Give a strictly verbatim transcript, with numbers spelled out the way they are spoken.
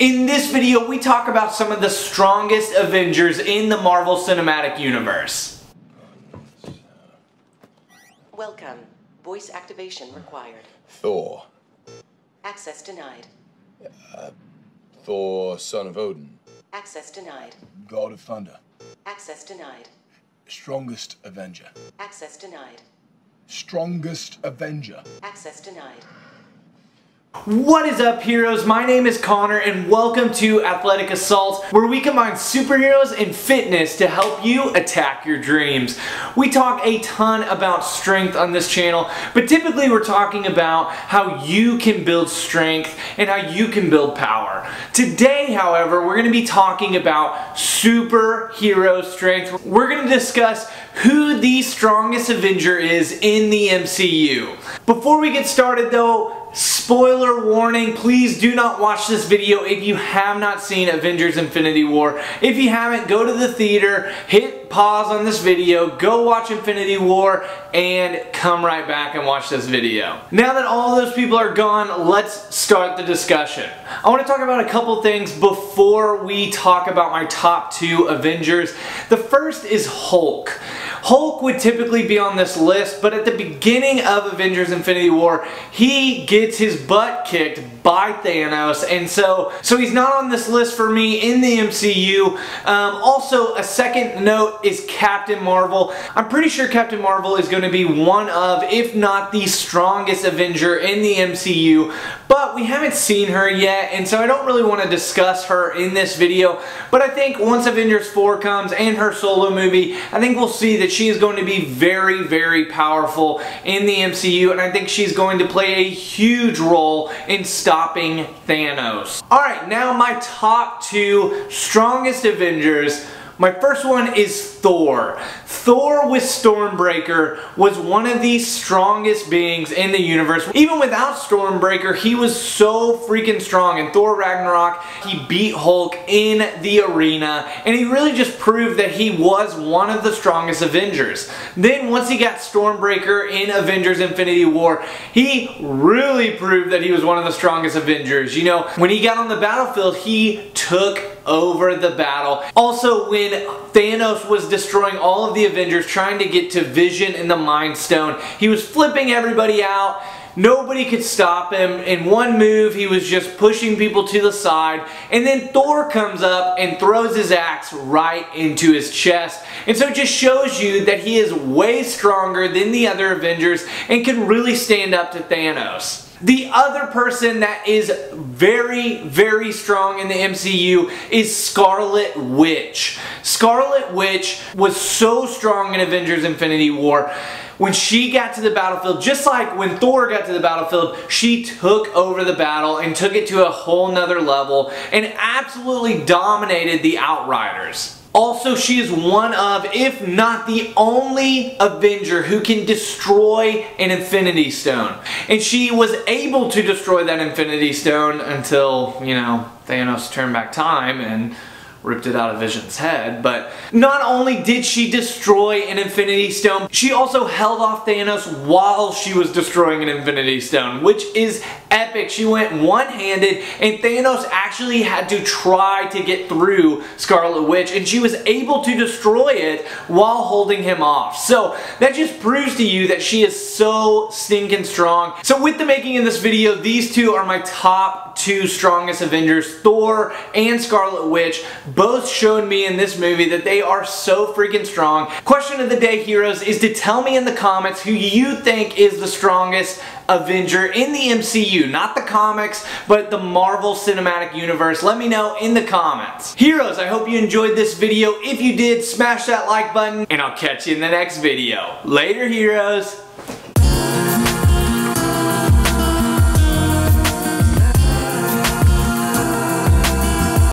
In this video, we talk about some of the strongest Avengers in the Marvel Cinematic Universe. Welcome. Voice activation required. Thor. Access denied. Uh, Thor, son of Odin. Access denied. God of Thunder. Access denied. Strongest Avenger. Access denied. Strongest Avenger. Access denied. What is up, heroes? My name is Connor and welcome to Athletic Assault, where we combine superheroes and fitness to help you attack your dreams. We talk a ton about strength on this channel, but typically we're talking about how you can build strength and how you can build power. Today, however, we're going to be talking about superhero strength. We're going to discuss who the strongest Avenger is in the M C U. Before we get started though, spoiler warning, please do not watch this video if you have not seen Avengers Infinity War. If you haven't, go to the theater, hit pause on this video, go watch Infinity War, and come right back and watch this video. Now that all those people are gone, let's start the discussion. I want to talk about a couple things before we talk about my top two Avengers. The first is Hulk. Hulk would typically be on this list, but at the beginning of Avengers Infinity War, he gets his butt kicked by Thanos, and so, so he's not on this list for me in the M C U. Um, also, a second note is Captain Marvel. I'm pretty sure Captain Marvel is going to be one of, if not the strongest Avenger in the M C U, but we haven't seen her yet, and so I don't really want to discuss her in this video, but I think once Avengers four comes and her solo movie, I think we'll see that she is going to be very, very powerful in the M C U, and I think she's going to play a huge role in stopping Thanos. Alright, now my top two strongest Avengers. My first one is Thor. Thor with Stormbreaker was one of the strongest beings in the universe. Even without Stormbreaker, he was so freaking strong. In Thor Ragnarok, he beat Hulk in the arena, and he really just proved that he was one of the strongest Avengers. Then once he got Stormbreaker in Avengers Infinity War, he really proved that he was one of the strongest Avengers. You know, when he got on the battlefield, he took over the battle. Also, when Thanos was destroying all of the Avengers, trying to get to Vision and the Mind Stone, he was flipping everybody out. Nobody could stop him. In one move, he was just pushing people to the side, and then Thor comes up and throws his axe right into his chest. And so it just shows you that he is way stronger than the other Avengers and can really stand up to Thanos. The other person that is very, very strong in the M C U is Scarlet Witch. Scarlet Witch was so strong in Avengers Infinity War. When she got to the battlefield, just like when Thor got to the battlefield, she took over the battle and took it to a whole nother level and absolutely dominated the Outriders. Also, she is one of, if not the only Avenger who can destroy an Infinity Stone. And she was able to destroy that Infinity Stone until, you know, Thanos turned back time and ripped it out of Vision's head. But not only did she destroy an Infinity Stone, she also held off Thanos while she was destroying an Infinity Stone, which is epic. She went one-handed, and Thanos actually had to try to get through Scarlet Witch, and she was able to destroy it while holding him off. So that just proves to you that she is so stinking strong. So with the making of this video, these two are my top two strongest Avengers, Thor and Scarlet Witch. Both showed me in this movie that they are so freaking strong. Question of the day, heroes, is to tell me in the comments who you think is the strongest Avenger in the M C U. Not the comics, but the Marvel Cinematic Universe. Let me know in the comments. Heroes, I hope you enjoyed this video. If you did, smash that like button, and I'll catch you in the next video. Later, heroes.